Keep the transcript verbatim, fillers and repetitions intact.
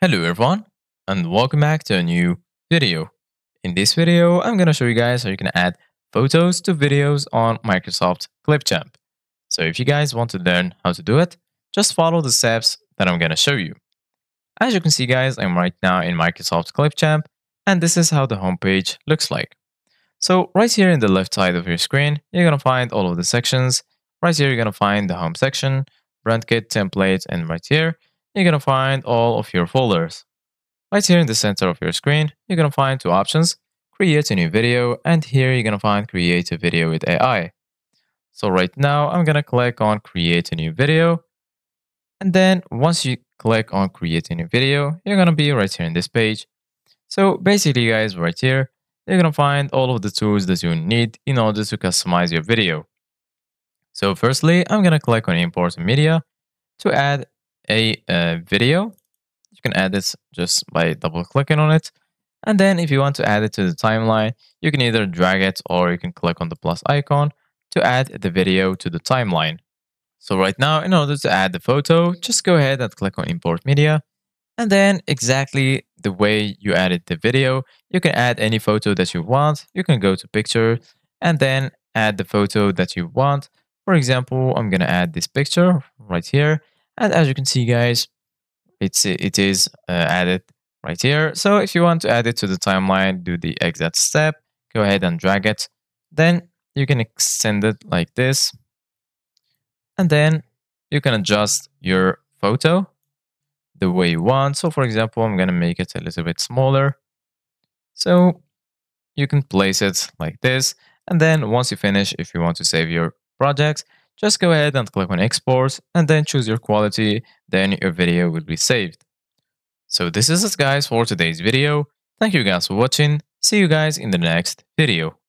Hello everyone, and welcome back to a new video. In this video, I'm gonna show you guys how you can add photos to videos on Microsoft Clipchamp. So if you guys want to learn how to do it, just follow the steps that I'm gonna show you. As you can see guys, I'm right now in Microsoft Clipchamp, and this is how the homepage looks like. So right here in the left side of your screen, you're gonna find all of the sections. Right here, you're gonna find the home section, brand kit, template, and right here, you're going to find all of your folders. Right here in the center of your screen, you're going to find two options, create a new video, and here you're going to find create a video with A I. So right now, I'm going to click on create a new video. And then once you click on create a new video, you're going to be right here in this page. So basically guys, right here, you're going to find all of the tools that you need in order to customize your video. So firstly, I'm going to click on import media to add a uh, video. You can add this just by double clicking on it, and then if you want to add it to the timeline, you can either drag it or you can click on the plus icon to add the video to the timeline. So right now, in order to add the photo, just go ahead and click on import media, and then exactly the way you added the video, you can add any photo that you want. You can go to picture and then add the photo that you want. For example, I'm gonna add this picture right here. And as you can see, guys, it's, it is uh, added right here. So if you want to add it to the timeline, do the exact step. Go ahead and drag it. Then you can extend it like this. And then you can adjust your photo the way you want. So for example, I'm going to make it a little bit smaller. So you can place it like this. And then once you finish, if you want to save your project, just go ahead and click on export and then choose your quality, then your video will be saved. So this is it guys for today's video. Thank you guys for watching. See you guys in the next video.